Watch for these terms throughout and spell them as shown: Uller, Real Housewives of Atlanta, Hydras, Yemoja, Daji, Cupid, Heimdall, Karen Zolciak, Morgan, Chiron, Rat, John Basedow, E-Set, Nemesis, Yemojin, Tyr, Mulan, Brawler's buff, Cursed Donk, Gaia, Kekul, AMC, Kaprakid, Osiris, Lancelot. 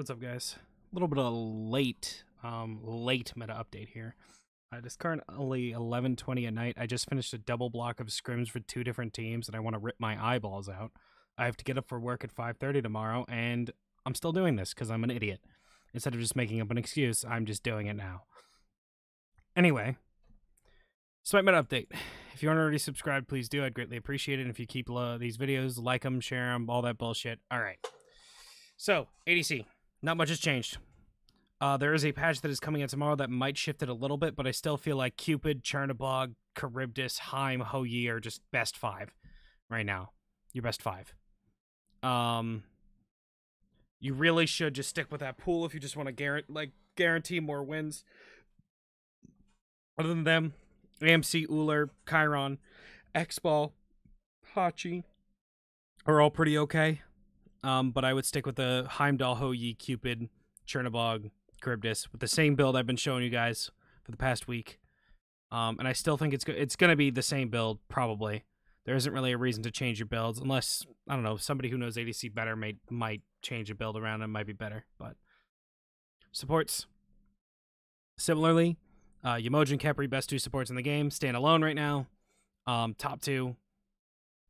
What's up, guys? A little bit of late, late meta update here. It is currently 11:20 at night. I just finished a double block of scrims for two different teams, and I want to rip my eyeballs out. I have to get up for work at 5:30 tomorrow, and I'm still doing this because I'm an idiot. Instead of just making up an excuse, I'm just doing it now. Anyway, Smite meta update. If you aren't already subscribed, please do. I'd greatly appreciate it. And if you keep these videos, like them, share them, all that bullshit. All right. So, ADC. Not much has changed. There is a patch that is coming out tomorrow that might shift it a little bit, but I still feel like Cupid, Chernobog, Charybdis, Heim, Ho-Yi are just best five right now. Your best five. You really should just stick with that pool if you just want to guarantee more wins. Other than them, AMC, Uller, Chiron, X-Ball, Hachi are all pretty okay. But I would stick with the Heimdall, Ho-Yi, Cupid, Chernobog, Charybdis with the same build I've been showing you guys for the past week. And I still think it's going to be the same build, probably. There isn't really a reason to change your builds unless, I don't know, somebody who knows ADC better might change a build around and might be better. But supports. Similarly, Yemojin and Kepri, best two supports in the game, stand alone right now. Top two.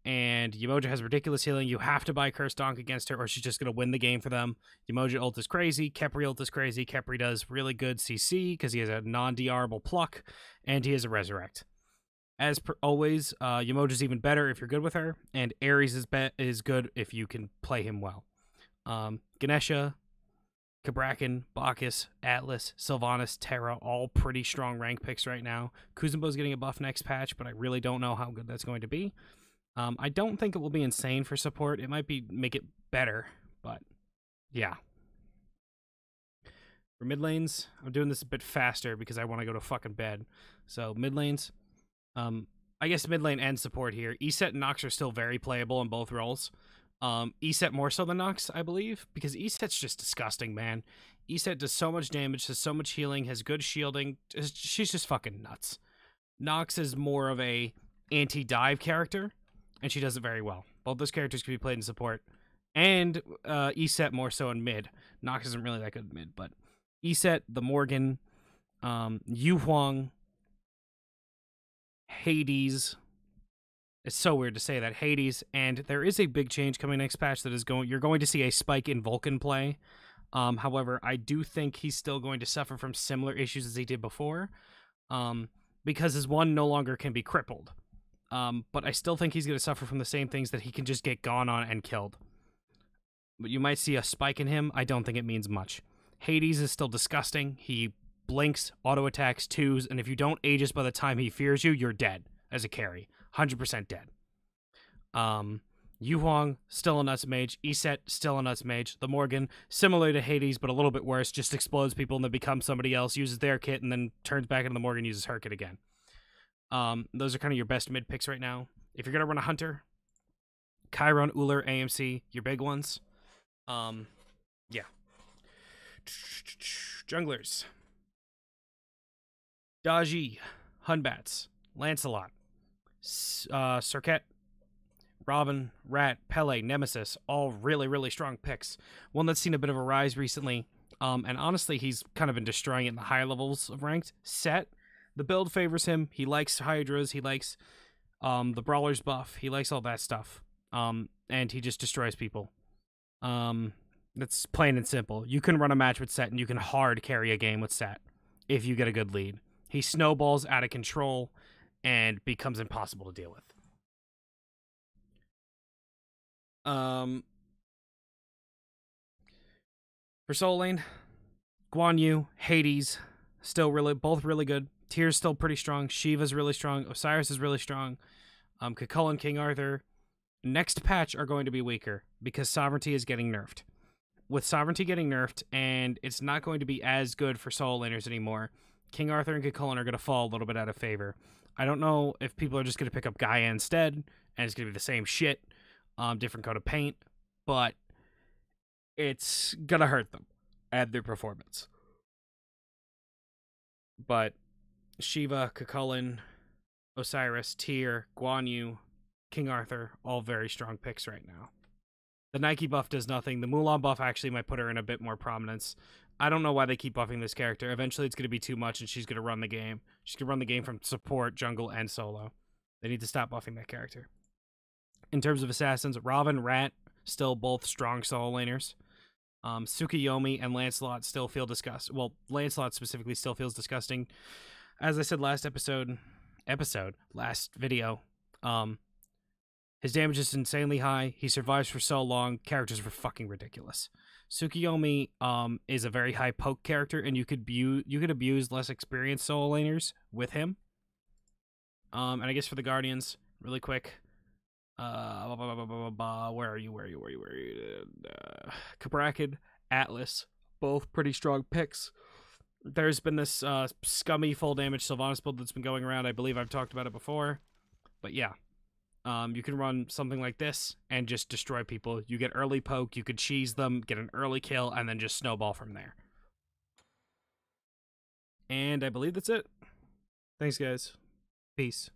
And Yemoja has ridiculous healing. You have to buy Cursed Donk against her, or she's just going to win the game for them. Yemoja ult is crazy. Kepri ult is crazy. Kepri does really good CC because he has a non-DRable pluck, and he has a resurrect. As per always, Yemoja's even better if you're good with her, and Ares is good if you can play him well. Ganesha, Kabrakin, Bacchus, Atlas, Sylvanas, Terra, all pretty strong rank picks right now. Kuzumbo's getting a buff next patch, but I really don't know how good that's going to be. I don't think it will be insane for support. It might be make it better, but yeah. For mid lanes, I'm doing this a bit faster because I want to go to fucking bed. So mid lanes, I guess mid lane and support here. E-Set and Nox are still very playable in both roles. E-Set more so than Nox, I believe, because E-Set's just disgusting, man. E-Set does so much damage, has so much healing, has good shielding. She's just fucking nuts. Nox is more of a anti-dive character. And she does it very well. Both those characters can be played in support. And E-Set more so in mid. Nox isn't really that good in mid, but E-Set, the Morgan, Yu Huang, Hades. It's so weird to say that. Hades. And there is a big change coming next patch that is going... You're going to see a spike in Vulcan play. However, I do think he's still going to suffer from similar issues as he did before. Because his one no longer can be crippled. But I still think he's going to suffer from the same things that he can just get gone on and killed. But you might see a spike in him. I don't think it means much. Hades is still disgusting. He blinks, auto-attacks, twos, and if you don't Aegis by the time he fears you, you're dead as a carry. 100% dead. Yu Huang, still a nuts mage. E-Set, still a nuts mage. The Morgan, similar to Hades, but a little bit worse, just explodes people and then becomes somebody else, uses their kit, and then turns back into the Morgan, uses her kit again. Those are kind of your best mid picks right now. If you're going to run a Hunter, Chiron, Uller, AMC, your big ones. Yeah. Junglers. Daji, Hunbats, Lancelot, Cirquette, Robin, Rat, Pele, Nemesis, all really, really strong picks. One that's seen a bit of a rise recently, and honestly, he's kind of been destroying it in the higher levels of ranked. Set. The build favors him. He likes Hydras. He likes the Brawler's buff. He likes all that stuff. And he just destroys people. That's plain and simple. You can run a match with Set, and you can hard carry a game with Set if you get a good lead. He snowballs out of control and becomes impossible to deal with. For soul lane, Guan Yu, Hades, still really, both really good. Tyr's still pretty strong. Shiva's really strong. Osiris is really strong. Kekul and King Arthur next patch are going to be weaker because Sovereignty is getting nerfed. With Sovereignty getting nerfed, and it's not going to be as good for solo laners anymore, King Arthur and Kekul are going to fall a little bit out of favor. I don't know if people are just going to pick up Gaia instead, and it's going to be the same shit, different coat of paint, but it's going to hurt them at their performance. But Shiva, Kekulan, Osiris, Tyr, Guan Yu, King Arthur, all very strong picks right now. The Nike buff does nothing. The Mulan buff actually might put her in a bit more prominence. I don't know why they keep buffing this character. Eventually, it's going to be too much, and she's going to run the game. She's going to run the game from support, jungle, and solo. They need to stop buffing that character. In terms of assassins, Robin, Rat, still both strong solo laners. Tsukuyomi and Lancelot still feel disgust. Well, Lancelot specifically still feels disgusting. As I said last video, his damage is insanely high. He survives for so long. Characters were fucking ridiculous. Tsukuyomi is a very high poke character, and you could abuse less experienced solo laners with him. And I guess for the Guardians, really quick. Where are you? Kaprakid, Atlas, both pretty strong picks. There's been this scummy full damage Sylvanas build that's been going around. I believe I've talked about it before, but yeah, you can run something like this and just destroy people. You get early poke, you could cheese them, get an early kill, and then just snowball from there. And I believe that's it. Thanks, guys. Peace.